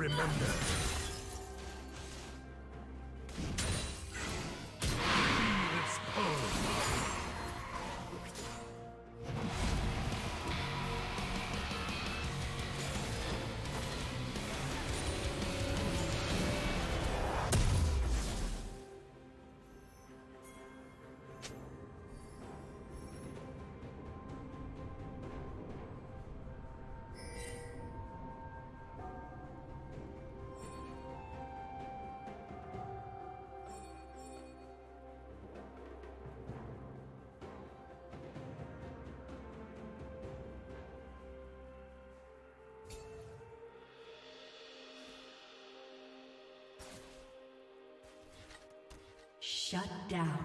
remember. Shut down.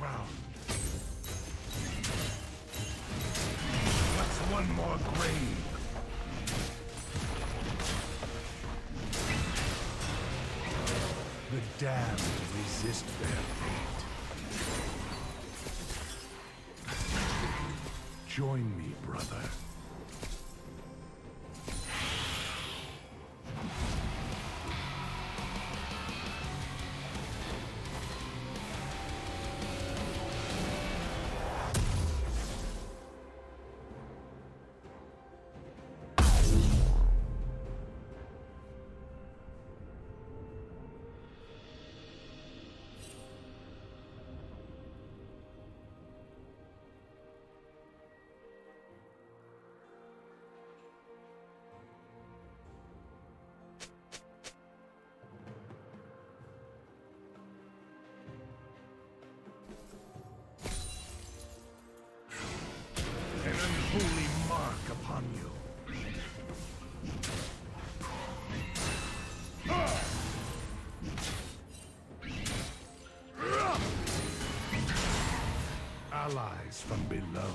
ground. What's one more grave? The damned resist their fate. Join me, brother. Holy mark upon you. Allies from below.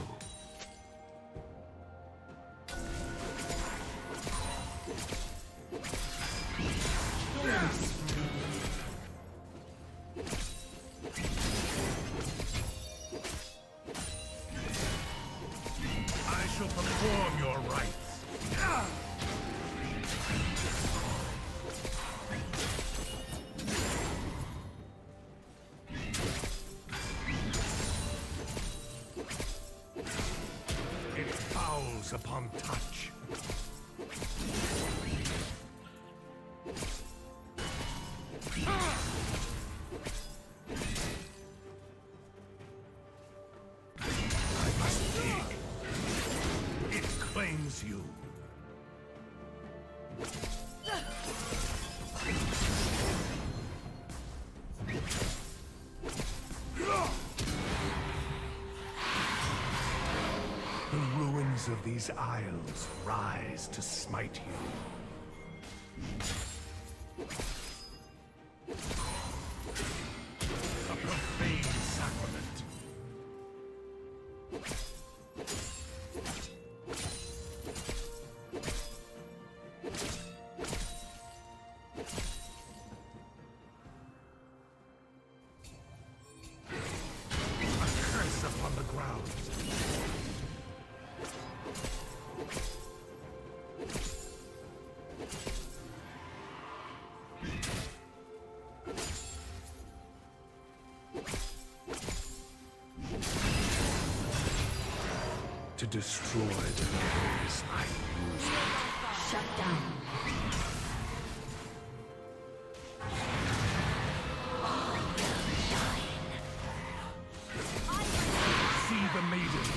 Upon touch. I must dig. It claims you. Of these isles rise to smite you. A profane sacrament. A curse upon the ground. To destroy the glorious night movement. Shut down. All will shine. See the maiden.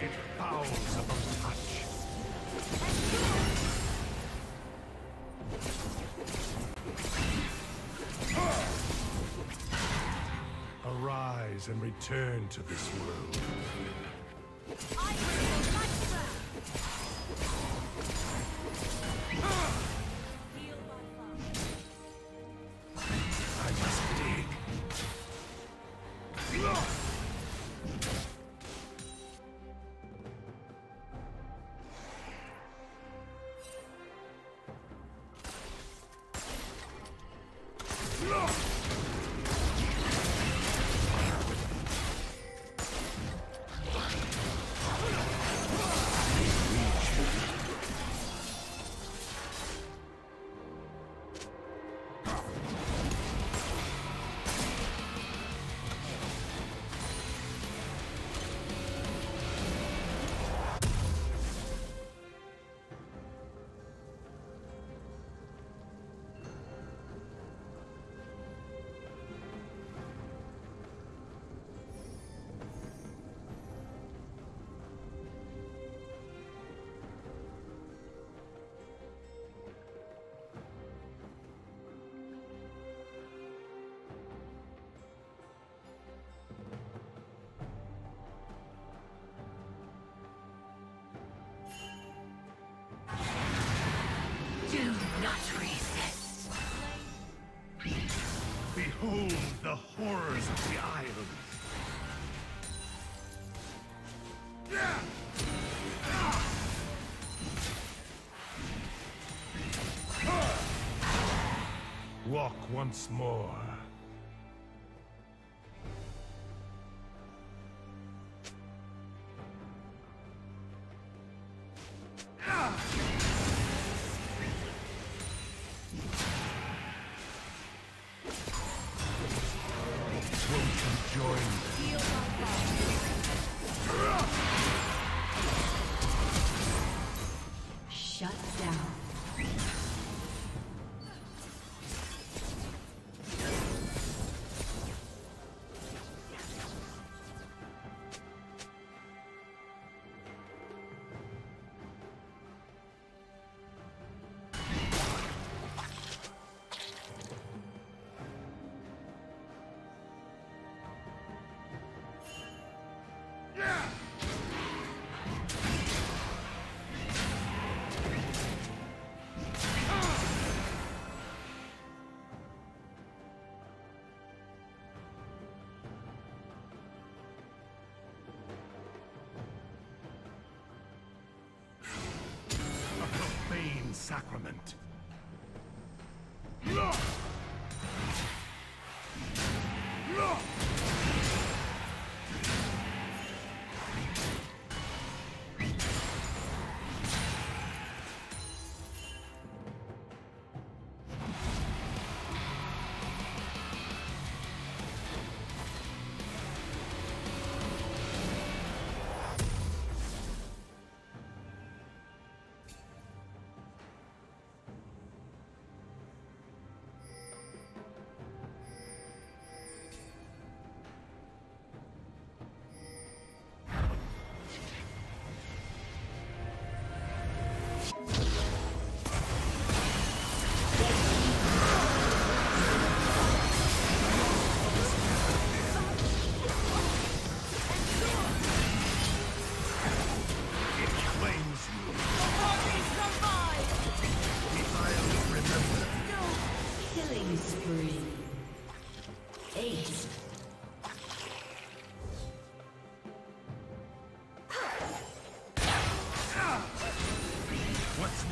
It fouls upon touch. Arise and return to this world. I Behold the horrors of the island. Walk once more. Sacrament.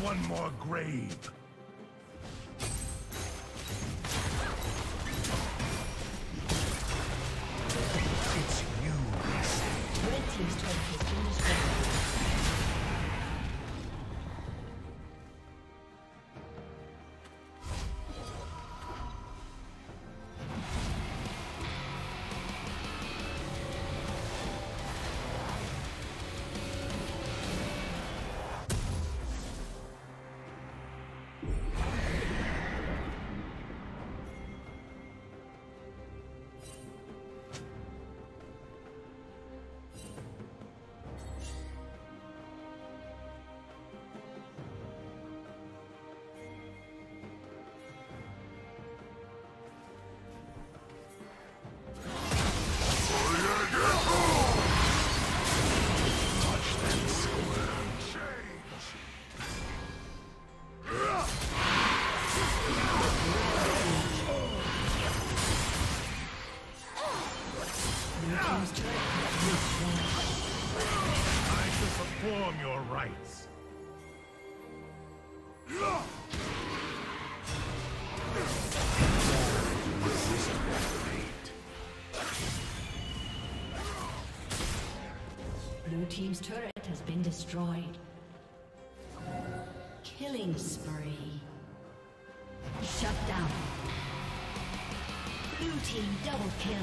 one more grave. It's you, Master. Red team's turret has been Team's turret has been destroyed. Killing spree. Shut down. Blue team double kill.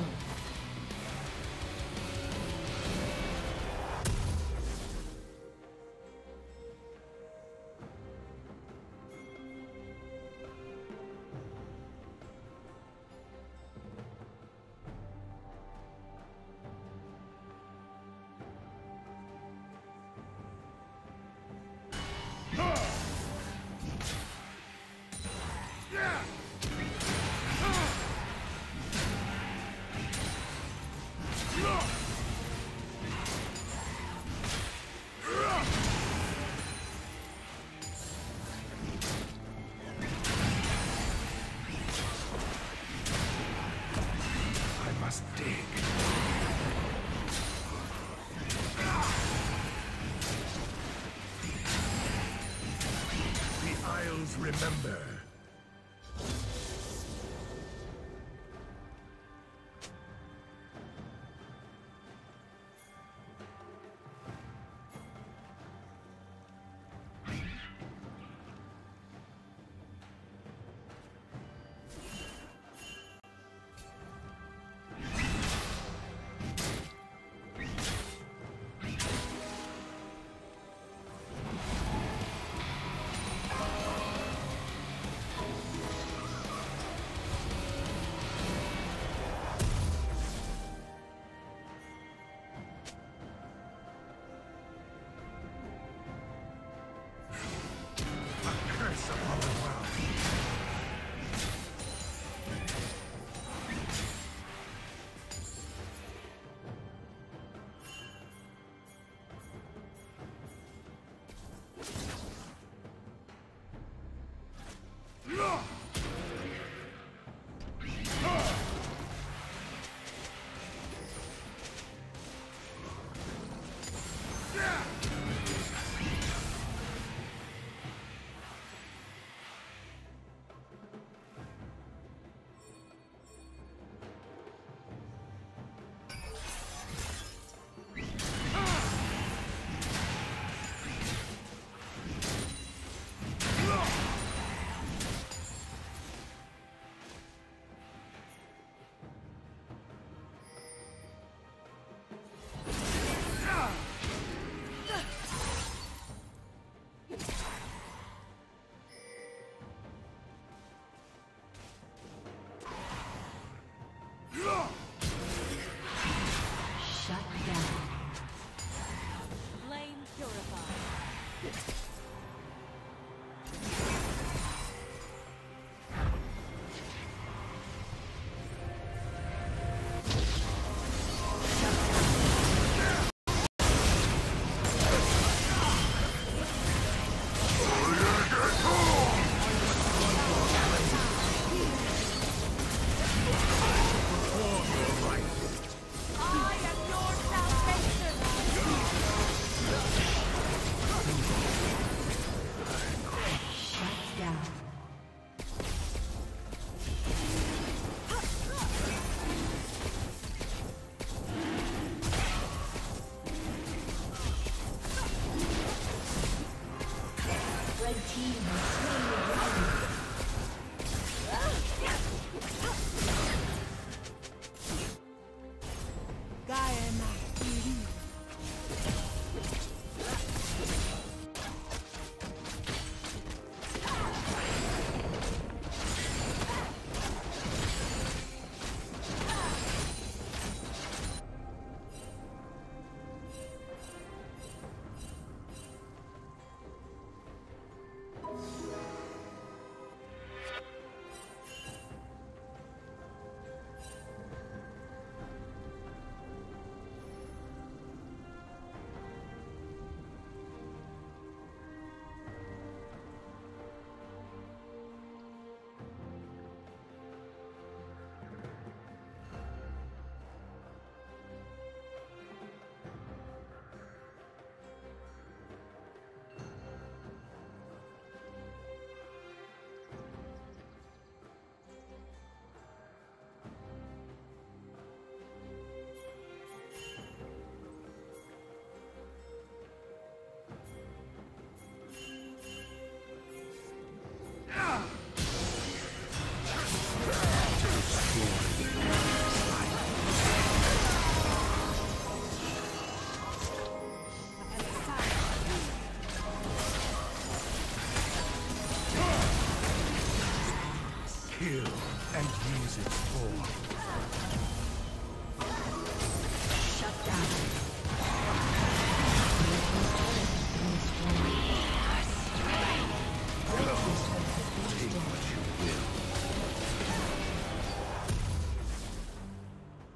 Remember.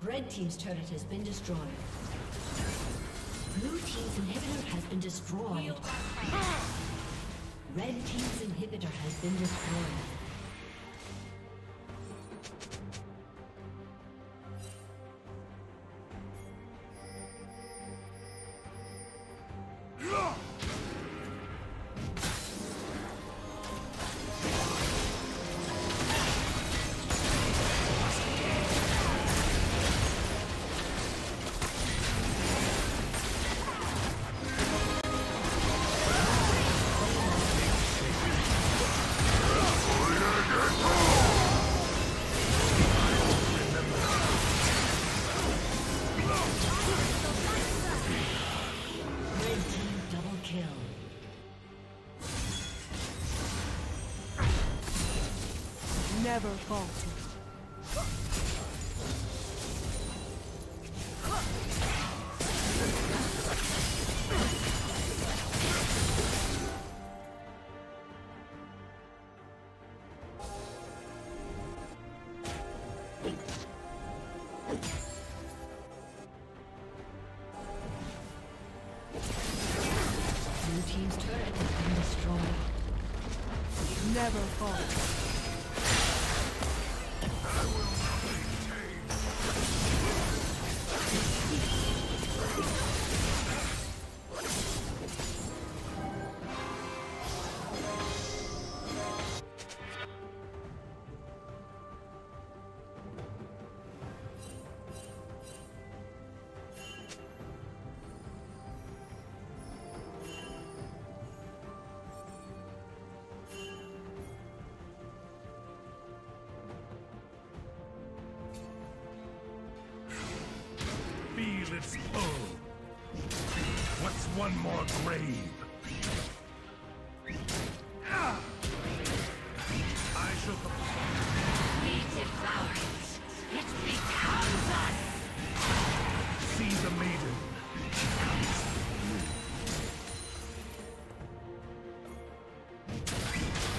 Red team's turret has been destroyed. Blue team's inhibitor has been destroyed. Red team's inhibitor has been destroyed. Never falter. Blue team's turret has been destroyed. Never falter. What's one more grave? I shall devour it. It becomes us. See the maiden.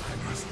I must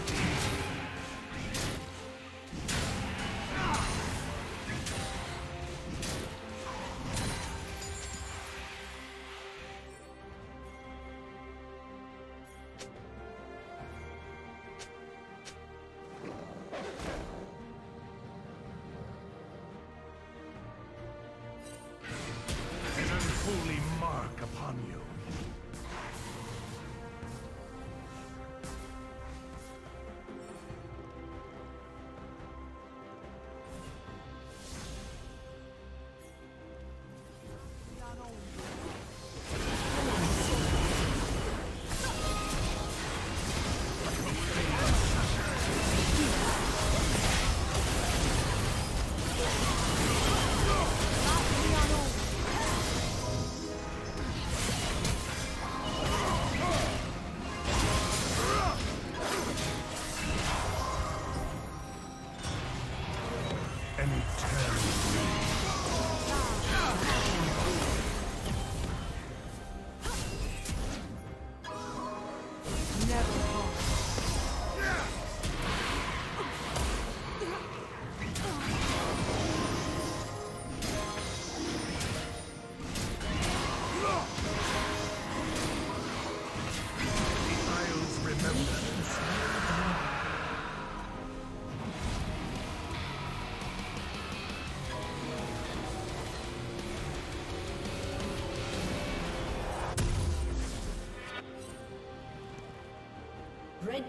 Red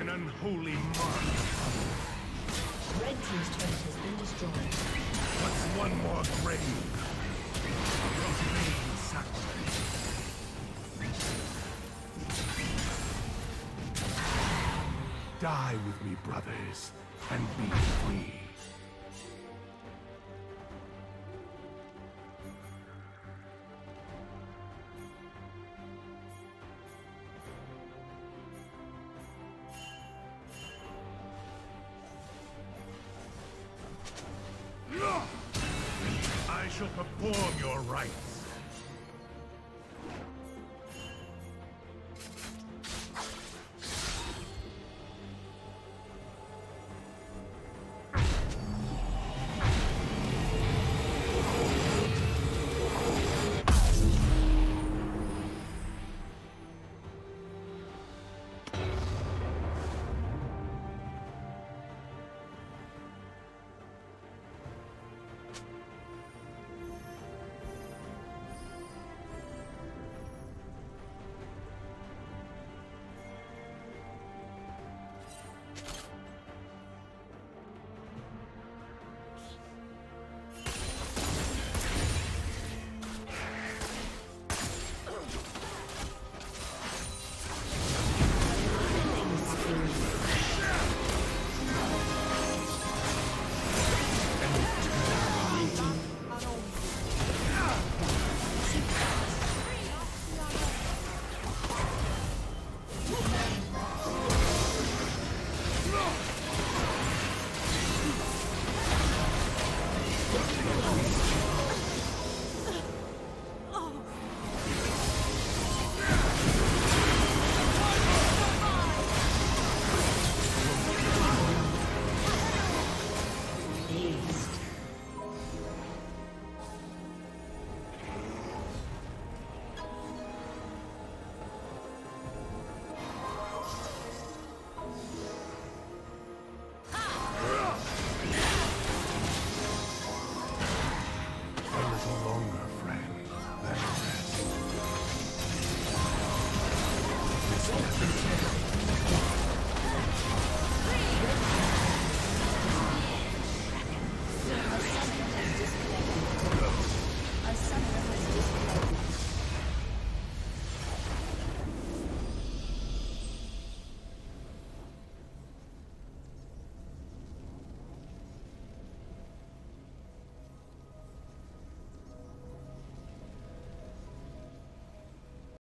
An unholy mark. Red team's turret has been destroyed. What's one more grave? Die with me, brothers, and be free. I shall perform your rites.